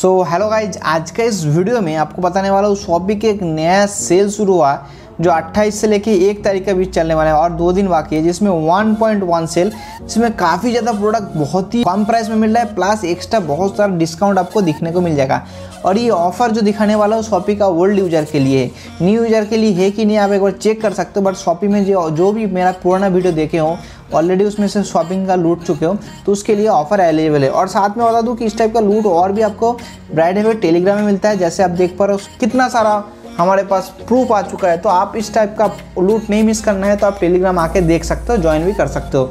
So hello guys, आज का इस वीडियो में आपको बताने वाला हूँ शॉपी के एक नया सेल शुरू हुआ जो 28 से लेके 1 तारीख के बीच चलने वाला है और 2 दिन बाकी है, जिसमें 1.1 सेल, जिसमें काफ़ी ज़्यादा प्रोडक्ट बहुत ही कम प्राइस में मिल रहा है, प्लस एक्स्ट्रा बहुत सारा डिस्काउंट आपको दिखने को मिल जाएगा। और ये ऑफर जो दिखाने वाला हो शॉपी का ओल्ड यूज़र के लिए है, न्यू यूज़र के लिए है कि नहीं आप एक बार चेक कर सकते हो। बट शॉपी में जो भी मेरा पुराना वीडियो देखे हो ऑलरेडी उसमें से शॉपिंग का लूट चुके हो तो उसके लिए ऑफर अवेलेबल है। और साथ में बता दूं कि इस टाइप का लूट और भी आपको ब्राइट इफेक्ट टेलीग्राम में मिलता है। जैसे आप देख पा रहे हो कितना सारा हमारे पास प्रूफ आ चुका है, तो आप इस टाइप का लूट नहीं मिस करना है तो आप टेलीग्राम आके देख सकते हो, ज्वाइन भी कर सकते हो।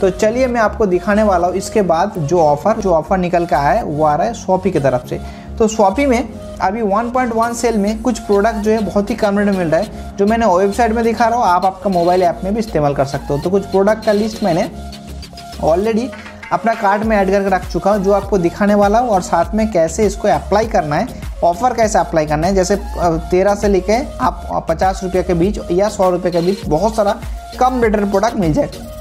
तो चलिए मैं आपको दिखाने वाला हूँ इसके बाद जो ऑफ़र निकल के आया है वो आ रहा है शॉपी की तरफ से। तो शॉपी में अभी 1.1 सेल में कुछ प्रोडक्ट जो है बहुत ही कम रेट में मिल रहा है, जो मैंने वेबसाइट में दिखा रहा हूँ, आप आपका मोबाइल ऐप में भी इस्तेमाल कर सकते हो। तो कुछ प्रोडक्ट का लिस्ट मैंने ऑलरेडी अपना कार्ट में ऐड करके रख चुका हूँ जो आपको दिखाने वाला हूँ, और साथ में कैसे इसको अप्लाई करना है, ऑफ़र कैसे अप्लाई करना है। जैसे 13 से लेके आप 50 रुपये के बीच या 100 रुपये के बीच बहुत सारा कम रेटेड प्रोडक्ट मिल जाएगा।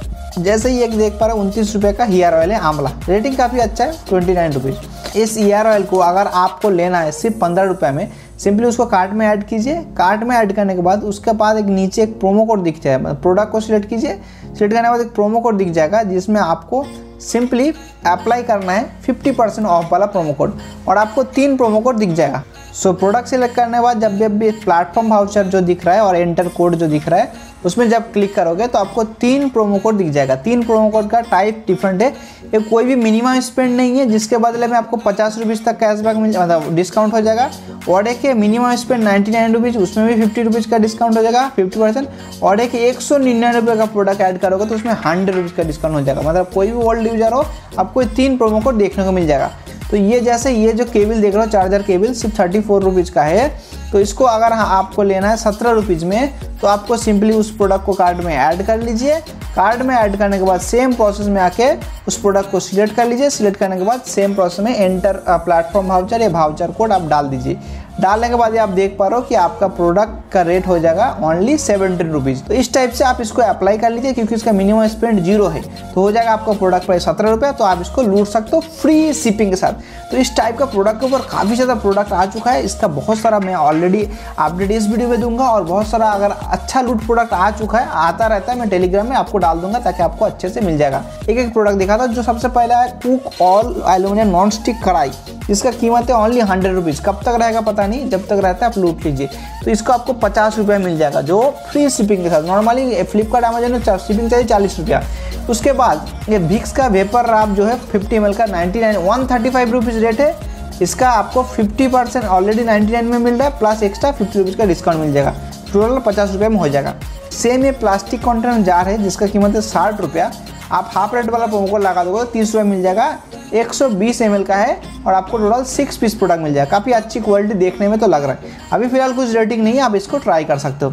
जैसे ये देख पा रहे हो 29 रुपये का हेयर ऑयल है आंवला, रेटिंग काफ़ी अच्छा है, 29 रुपीज़। इस हेयर ऑयल को अगर आपको लेना है सिर्फ 15 रुपये में, सिंपली उसको कार्ट में ऐड कीजिए। कार्ट में ऐड करने के बाद उसके बाद एक नीचे एक प्रोमो कोड दिख जाएगा, प्रोडक्ट को सिलेक्ट कीजिए, सिलेक्ट करने के बाद एक प्रोमो कोड दिख जाएगा जिसमें आपको सिंपली अप्लाई करना है 50% ऑफ वाला प्रोमो कोड, और आपको 3 प्रोमो कोड दिख जाएगा। सो प्रोडक्ट सेलेक्ट करने के बाद जब भी प्लेटफॉर्म वाउचर जो दिख रहा है और एंटर कोड जो दिख रहा है उसमें जब क्लिक करोगे तो आपको 3 प्रोमो कोड दिख जाएगा। 3 प्रोमो कोड का टाइप डिफरेंट है, ये कोई भी मिनिमम स्पेंड नहीं है जिसके बदले में आपको 50 रुपीज़ तक कैशबैक मिल मतलब डिस्काउंट हो जाएगा, और एक मिनिमम स्पेंड 99 रुपीज़ उसमें भी 50 रुपीज़ का डिस्काउंट हो जाएगा 50%, और एक 199 रुपये का प्रोडक्ट ऐड करोगे तो उसमें 100 रुपीज़ का डिस्काउंट हो जाएगा। मतलब कोई भी ओल्ड यूजर हो आपको 3 प्रोमो कोड देखने को मिल जाएगा। तो ये जैसे ये जो केबल देख रहे हो चार्जर केबल सिर्फ 34 रुपीज़ का है, तो इसको अगर आपको लेना है 17 रुपीज़ में तो आपको सिंपली उस प्रोडक्ट को कार्ट में ऐड कर लीजिए। कार्ट में ऐड करने के बाद सेम प्रोसेस में आके उस प्रोडक्ट को सिलेक्ट कर लीजिए, सिलेक्ट करने के बाद सेम प्रोसेस में एंटर प्लेटफॉर्म वाउचर या वाउचर कोड आप डाल दीजिए। डालने के बाद ये आप देख पा रहे हो कि आपका प्रोडक्ट का रेट हो जाएगा ओनली 17 रुपीज़। तो इस टाइप से आप इसको अप्लाई कर लीजिए क्योंकि इसका मिनिमम स्पेंड 0 है, तो हो जाएगा आपका प्रोडक्ट प्राइस 17 रुपये। तो आप इसको लूट सकते हो फ्री शिपिंग के साथ। तो इस टाइप का प्रोडक्ट के ऊपर काफ़ी ज़्यादा प्रोडक्ट आ चुका है, इसका बहुत सारा मैं ऑलरेडी अपडेट इस वीडियो में दूंगा, और बहुत सारा अगर अच्छा लूट प्रोडक्ट आ चुका है आता रहता है मैं टेलीग्राम में आपको डाल दूंगा ताकि आपको अच्छे से मिल जाएगा। एक प्रोडक्ट दिखाता हूं, जो सबसे पहला है cook all aluminium non stick कढ़ाई, इसका कीमत है ओनली 100 रुपीज़। कब तक रहेगा पता नहीं, जब तक रहता है आप लूट लीजिए। तो इसको आपको 50 रुपये मिल जाएगा जो फ्री शिपिंग के साथ। नॉर्मली फ्लिपकार्ट अमेजन में शिपिंग चाहिए 40 रुपया। उसके बाद ये भिक्स का वेपर राब जो है 50 ml का 135 रुपीज़ रेट है, इसका आपको 50% ऑलरेडी 99 में मिल रहा है, प्लस एक्स्ट्रा 50 रुपीज़ का डिस्काउंट मिल जाएगा, टोटल 50 रुपये में हो जाएगा। सेम ये प्लास्टिक कंटेनर जार है जिसका कीमत है 60 रुपया, आप हाफ रेट वाला प्रोमो कोड लगा दोगे 30 रुपये मिल जाएगा, 120 ml का है, और आपको टोटल 6 पीस प्रोडक्ट मिल जाएगा। काफ़ी अच्छी क्वालिटी देखने में तो लग रहा है, अभी फिलहाल कुछ रेटिंग नहीं है, आप इसको ट्राई कर सकते हो।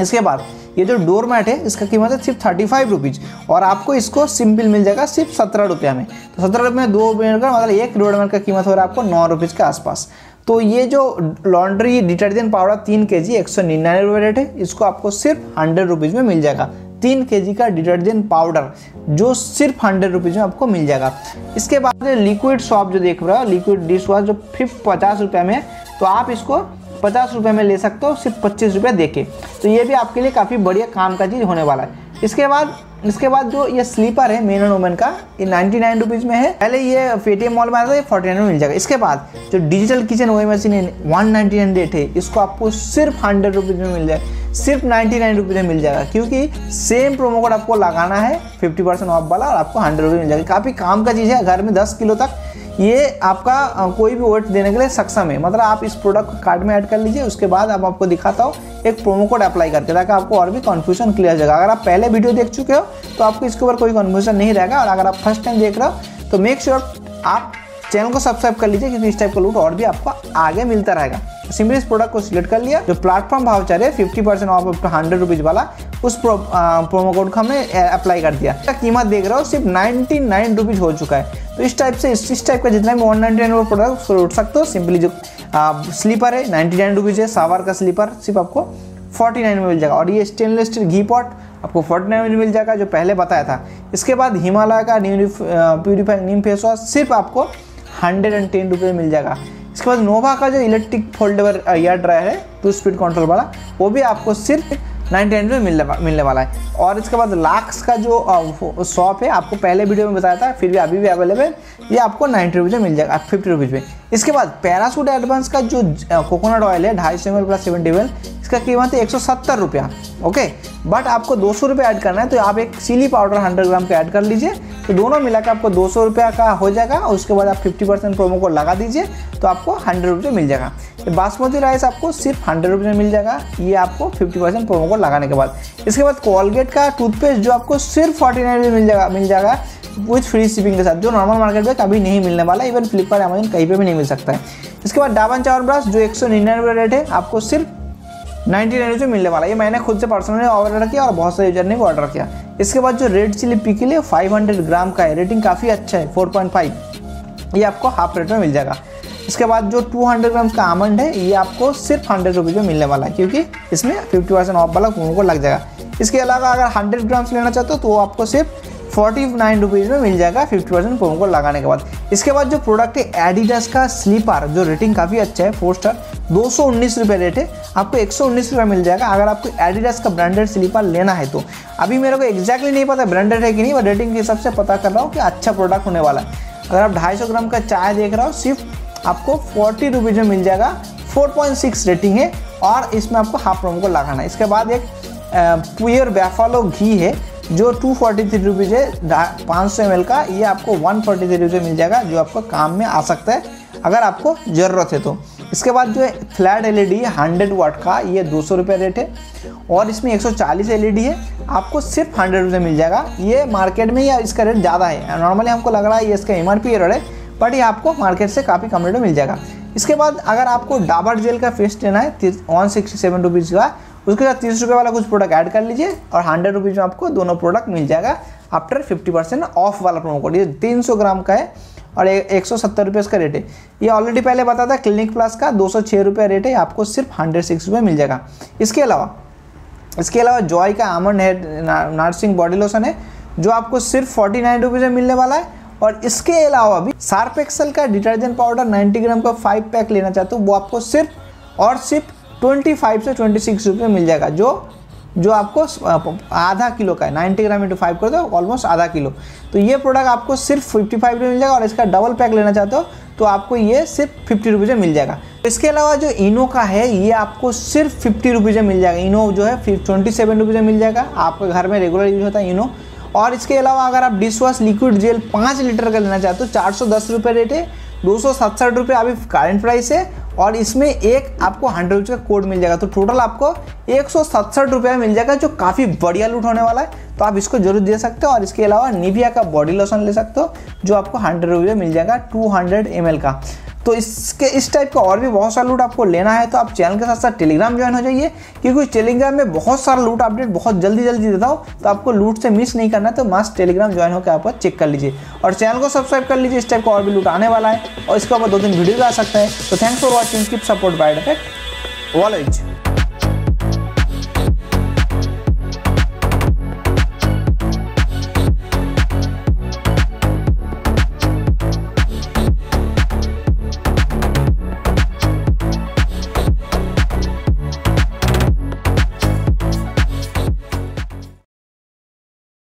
इसके बाद ये जो डोर मैट है इसका कीमत है सिर्फ 35 रुपीज़, और आपको इसको सिंपल मिल जाएगा सिर्फ 17 रुपये में। तो 17 रुपये में 2 डोर मैट का मतलब एक डोर मैट का कीमत हो रहा है आपको 9 रुपीज़ के आसपास। तो ये जो लॉन्ड्री डिटर्जेंट पाउडर 3 kg 199 रुपये रेट है, इसको आपको सिर्फ 100 रुपीज़ में मिल जाएगा। 3 kg का डिटर्जेंट पाउडर जो सिर्फ 100 रुपीज़ में आपको मिल जाएगा। इसके बाद लिक्विड सॉप जो देख रहे हो लिक्विड डिश वॉश जो 50 रुपये में, तो आप इसको 50 रुपये में ले सकते हो सिर्फ 25 रुपये देके। तो ये भी आपके लिए काफ़ी बढ़िया काम का चीज़ होने वाला है। इसके बाद जो ये स्लीपर है मेन एंड वुमेन का, ये 99 रुपीज़ में है, पहले ये पेटीएम मॉल में आता है, 49 में मिल जाएगा। इसके बाद जो डिजिटल किचन ओवन मशीन है 199 रेट है, इसको आपको सिर्फ 100 रुपीज़ में मिल जाएगा, सिर्फ 99 रुपीज़ में मिल जाएगा क्योंकि सेम प्रोमो कोड आपको लगाना है 50% ऑफ वाला, और आपको 100 रुपीज़ मिल जाएगा। काफ़ी काम का चीज़ है, घर में 10 किलो तक ये आपका कोई भी वेट देने के लिए सक्षम है। मतलब आप इस प्रोडक्ट को कार्ट में ऐड कर लीजिए। उसके बाद अब आपको दिखाता हूँ एक प्रोमो कोड अप्लाई करके ताकि आपको और भी कन्फ्यूजन क्लियर हो जाएगा। अगर आप पहले वीडियो देख चुके हो तो आपको इसके ऊपर कोई कन्फ्यूजन नहीं रहेगा, और अगर आप फर्स्ट टाइम देख रहे हो तो मेक श्योर आप चैनल को सब्सक्राइब कर लीजिए क्योंकि इस टाइप का लूट और भी आपको आगे मिलता रहेगा। सिंपली इस प्रोडक्ट को सिलेक्ट कर लिया, जो प्लेटफॉर्म वाउचर है 50% ऑफ 100 रुपीज़ वाला, उस प्रोमो कोड को हमने अप्लाई कर दिया। इसका कीमत देख रहे हो सिर्फ 99 रुपीज़ हो चुका है। तो इस टाइप से इस टाइप का जितना भी 199 प्रोडक्ट लूट सकते हो। सिंपली जो स्लीपर है 99 रुपीज़ है, सावर का स्लीपर सिर्फ आपको 49 में मिल जाएगा, और ये स्टेनलेस स्टील घी पॉट आपको 49 में मिल जाएगा जो पहले बताया था। इसके बाद हिमालय का new purifying neem face wash सिर्फ आपको 110 रुपये में मिल जाएगा। इसके बाद नोवा का जो इलेक्ट्रिक फोल्डेबल एयर ड्रायर है 2 स्पीड कंट्रोल वाला, वो भी आपको सिर्फ 910 में मिलने वाला है। और इसके बाद लाक्स का जो शॉप है, आपको पहले वीडियो में बताया था, फिर भी अभी भी अवेलेबल, ये आपको 90 रुपीज़ में मिल जाएगा, 50 रुपीज़ में। इसके बाद पैरासूट एडवांस का जो कोकोनट ऑयल है 250 ml प्लस 70 ml, इसका कीमत है 170 रुपया। ओके, बट आपको 200 रुपये ऐड करना है, तो आप एक चिली पाउडर 100 ग्राम का ऐड कर लीजिए, तो दोनों मिलाकर आपको 200 रुपये का हो जाएगा। और उसके बाद आप 50% प्रोमो कोड लगा दीजिए तो आपको 100 रुपये मिल जाएगा। बासमती राइस आपको सिर्फ 100 रुपये मिल जाएगा, ये आपको 50% प्रोमो कोड लगाने के बाद। इसके बाद कोलगेट का टूथपेस्ट जो आपको सिर्फ 49 रुपये मिल जाएगा विथ फ्री शिपिंग के साथ, जो नॉर्मल मार्केट में कभी नहीं मिलने वाला, इवन फ्लिपकार्ट अमेजन कहीं पे भी नहीं मिल सकता है। इसके बाद डाबन चावन ब्रश जो 199 रुपये रेट है, आपको सिर्फ 99 रुपये मिलने वाला। ये मैंने खुद से पर्सनली ऑर्डर किया और बहुत सारे यूजर ने भी ऑर्डर किया। इसके बाद जो रेड चिली पिकल है 500 ग्राम का है, रेटिंग काफ़ी अच्छा है 4.5, ये आपको हाफ रेट में मिल जाएगा। इसके बाद जो 200 ग्राम का आमंड है, ये आपको सिर्फ 100 रुपये में मिलने वाला है, क्योंकि इसमें 50% ऑफ वाला प्रोमो कोड लग जाएगा। इसके अलावा अगर 100 ग्राम्स लेना चाहते हो तो आपको सिर्फ 49 रुपीज़ में मिल जाएगा 50% प्रोमो कोड लगाने के बाद। इसके बाद जो प्रोडक्ट है एडिडास का स्लीपर जो रेटिंग काफ़ी अच्छा है 4 स्टार, 219 रुपये रेट है, आपको 119 रुपये मिल जाएगा। अगर आपको एडिडास का ब्रांडेड स्लीपर लेना है तो अभी मेरे को एक्जैक्टली नहीं पता ब्रांडेड है कि नहीं, बट रेटिंग के हिसाब से पता कर रहा हूँ कि अच्छा प्रोडक्ट होने वाला है। अगर आप 250 ग्राम का चाय देख रहा हो, सिर्फ आपको 40 रुपीज़ में मिल जाएगा, 4.6 रेटिंग है और इसमें आपको हाफ प्रोमो कोड लगाना है। इसके बाद एक प्योर बेफालो घी है जो 243 रुपीज़ है 500 ml का, ये आपको 143 रुपये मिल जाएगा, जो आपको काम में आ सकता है अगर आपको ज़रूरत है तो। इसके बाद जो है फ्लैट LED 100 वाट का, ये 200 रुपये रेट है और इसमें 140 LED है, आपको सिर्फ 100 रुपये मिल जाएगा। ये मार्केट में या इसका रेट ज़्यादा है, नॉर्मली हमको लग रहा है ये इसका MRP रेट है, बट ये आपको मार्केट से काफ़ी कम रेट में मिल जाएगा। इसके बाद अगर आपको डाबर जेल का फेस लेना है 167 रुपीज़ का, उसके साथ 30 रुपये वाला कुछ प्रोडक्ट ऐड कर लीजिए और 100 रुपीज़ में आपको दोनों प्रोडक्ट मिल जाएगा आफ्टर 50% ऑफ वाला प्रोमो कोड। ये 300 ग्राम का है और 170 रुपये इसका रेट है। ये ऑलरेडी पहले बता था क्लिनिक प्लस का 206 रुपये रेट है, आपको सिर्फ 106 रुपये मिल जाएगा। इसके अलावा जॉय का आमंड है नर्सिंग बॉडी लोशन है, जो आपको सिर्फ 49 रुपीज़ में मिलने वाला है। और इसके अलावा भी शार्प एक्सल का डिटर्जेंट पाउडर 90 ग्राम का 5 पैक लेना चाहते हो, वो आपको सिर्फ और सिर्फ 25 से 26 रुपये मिल जाएगा, जो आपको आधा किलो का है, 90 ग्राम इंटू 5 कर दो, ऑलमोस्ट आधा किलो, तो ये प्रोडक्ट आपको सिर्फ 55 रुपये मिल जाएगा। और इसका डबल पैक लेना चाहते हो तो आपको ये सिर्फ 50 रुपये मिल जाएगा। इसके अलावा जो इनो का है, ये आपको सिर्फ 50 रुपये मिल जाएगा। इनो जो है फिर 27 रुपये मिल जाएगा, आपके घर में रेगुलर यूज होता है इनो। और इसके अलावा अगर आप डिशवॉश लिक्विड जेल 5 लीटर का लेना चाहते हो, 410 रुपये रेट है, 267 रुपये अभी करेंट प्राइस है, और इसमें एक आपको 100 रुपीज़ का कोड मिल जाएगा, तो टोटल आपको 167 रुपये मिल जाएगा, जो काफ़ी बढ़िया लूट होने वाला है, तो आप इसको जरूर दे सकते हो। और इसके अलावा निविया का बॉडी लोशन ले सकते हो, जो आपको 100 रुपये मिल जाएगा 200 ml का। तो इस टाइप का और भी बहुत सारा लूट आपको लेना है तो आप चैनल के साथ साथ टेलीग्राम ज्वाइन हो जाइए, क्योंकि टेलीग्राम में बहुत सारा लूट अपडेट बहुत जल्दी देता हो, तो आपको लूट से मिस नहीं करना है, तो मस्त टेलीग्राम ज्वाइन होकर आप चेक कर लीजिए और चैनल को सब्सक्राइब कर लीजिए। इस टाइप का और भी लूट आने वाला है और इसके ऊपर 2-3 वीडियो भी आ सकता है। तो thanks for watching, keep support bright effect.